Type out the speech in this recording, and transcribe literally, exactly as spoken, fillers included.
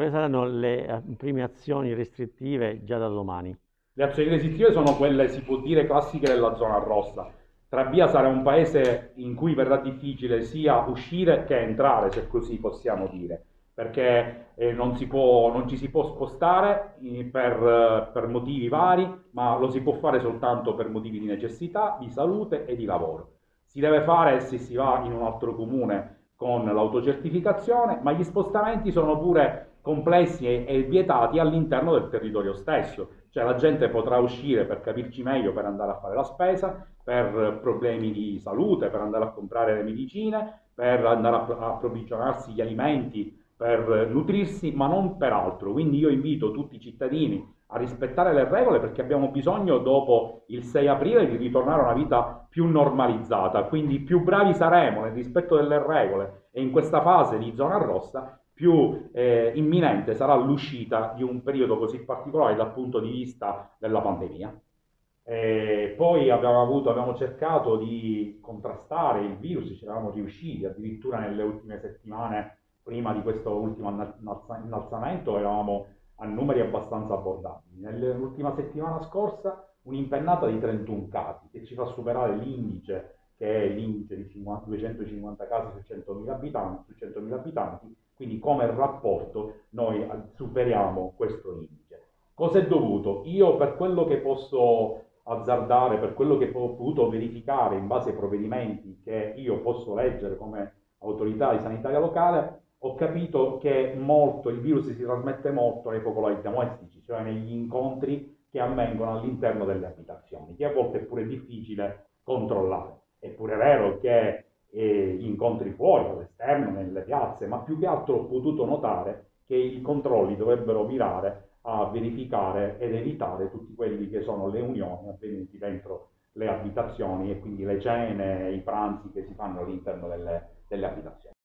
Quali saranno le prime azioni restrittive già da domani? Le azioni restrittive sono quelle, si può dire, classiche della zona rossa. Trabia sarà un paese in cui verrà difficile sia uscire che entrare, se così possiamo dire, perché eh, non, si può, non ci si può spostare eh, per, per motivi vari, ma lo si può fare soltanto per motivi di necessità, di salute e di lavoro. Si deve fare se si va in un altro comune con l'autocertificazione, ma gli spostamenti sono pure complessi e, e vietati all'interno del territorio stesso. Cioè la gente potrà uscire, per capirci meglio, per andare a fare la spesa, per problemi di salute, per andare a comprare le medicine, per andare a approvvigionarsi gli alimenti, per nutrirsi, ma non per altro. Quindi io invito tutti i cittadini a rispettare le regole, perché abbiamo bisogno dopo il sei aprile di ritornare a una vita più normalizzata. Quindi più bravi saremo nel rispetto delle regole e in questa fase di zona rossa, più eh, imminente sarà l'uscita di un periodo così particolare dal punto di vista della pandemia. E poi abbiamo, avuto, abbiamo cercato di contrastare il virus, ci eravamo riusciti, addirittura nelle ultime settimane, prima di questo ultimo innalzamento, eravamo a numeri abbastanza abbordabili. Nell'ultima settimana scorsa un'impennata di trentuno casi, che ci fa superare l'indice, che è l'indice di duecentocinquanta casi su centomila abitanti, su centomila abitanti. Quindi come rapporto noi superiamo questo indice. Cosa è dovuto? Io, per quello che posso azzardare, per quello che ho potuto verificare in base ai provvedimenti che io posso leggere come autorità di sanità locale, ho capito che molto, il virus si trasmette molto nei focolai domestici, cioè negli incontri che avvengono all'interno delle abitazioni, che a volte è pure difficile controllare. È pure vero che e gli incontri fuori, all'esterno, nelle piazze, ma più che altro ho potuto notare che i controlli dovrebbero mirare a verificare ed evitare tutti quelli che sono le unioni avvenute dentro le abitazioni e quindi le cene, i pranzi che si fanno all'interno delle, delle abitazioni.